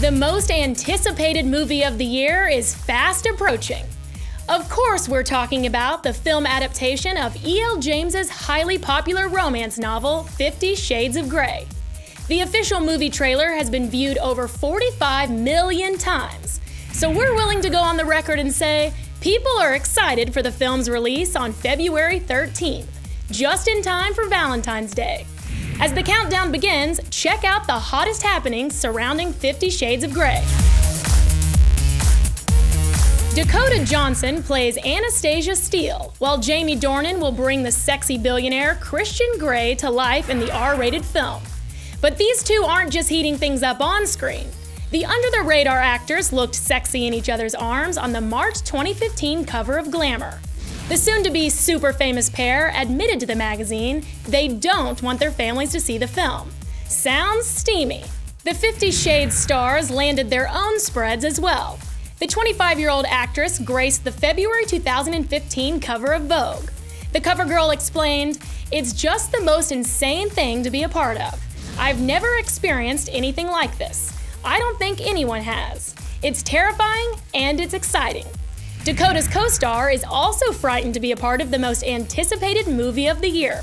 The most anticipated movie of the year is fast approaching. Of course, we're talking about the film adaptation of E.L. James's highly popular romance novel, 50 Shades of Grey. The official movie trailer has been viewed over 45 million times, so we're willing to go on the record and say people are excited for the film's release on February 13th, just in time for Valentine's Day. As the countdown begins, check out the hottest happenings surrounding 50 Shades of Grey. Dakota Johnson plays Anastasia Steele, while Jamie Dornan will bring the sexy billionaire Christian Grey to life in the R-rated film. But these two aren't just heating things up on screen. The under-the-radar actors looked sexy in each other's arms on the March 2015 cover of Glamour. The soon-to-be super-famous pair admitted to the magazine they don't want their families to see the film. Sounds steamy. The 50 Shades stars landed their own spreads as well. The 25-year-old actress graced the February 2015 cover of Vogue. The cover girl explained, "It's just the most insane thing to be a part of. I've never experienced anything like this. I don't think anyone has. It's terrifying and it's exciting." Dakota's co-star is also frightened to be a part of the most anticipated movie of the year.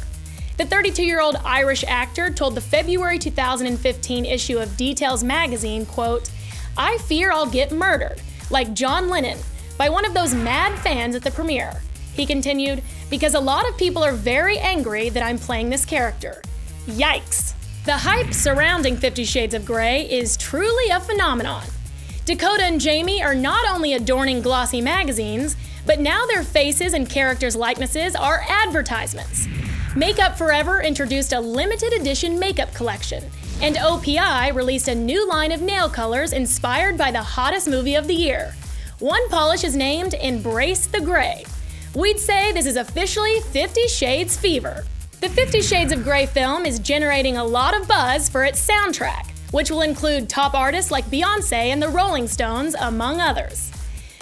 The 32-year-old Irish actor told the February 2015 issue of Details magazine, quote, "I fear I'll get murdered, like John Lennon, by one of those mad fans at the premiere." He continued, "Because a lot of people are very angry that I'm playing this character." Yikes! The hype surrounding 50 Shades of Grey is truly a phenomenon. Dakota and Jamie are not only adorning glossy magazines, but now their faces and characters' likenesses are advertisements. Makeup Forever introduced a limited edition makeup collection, and OPI released a new line of nail colors inspired by the hottest movie of the year. One polish is named Embrace the Grey. We'd say this is officially 50 Shades fever. The 50 Shades of Grey film is generating a lot of buzz for its soundtrack, which will include top artists like Beyoncé and the Rolling Stones, among others.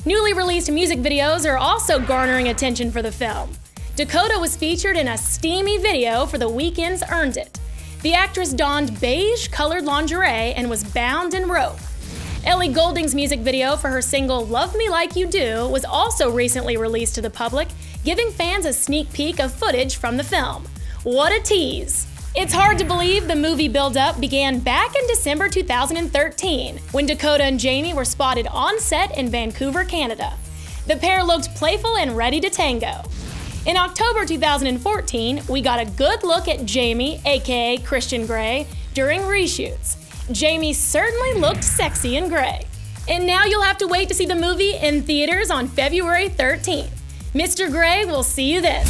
Newly released music videos are also garnering attention for the film. Dakota was featured in a steamy video for the weekend's Earned It. The actress donned beige-colored lingerie and was bound in rope. Ellie Goulding's music video for her single Love Me Like You Do was also recently released to the public, giving fans a sneak peek of footage from the film. What a tease! It's hard to believe the movie buildup began back in December 2013, when Dakota and Jamie were spotted on set in Vancouver, Canada. The pair looked playful and ready to tango. In October 2014, we got a good look at Jamie, aka Christian Grey, during reshoots. Jamie certainly looked sexy in Grey. And now you'll have to wait to see the movie in theaters on February 13th. Mr. Grey will see you then.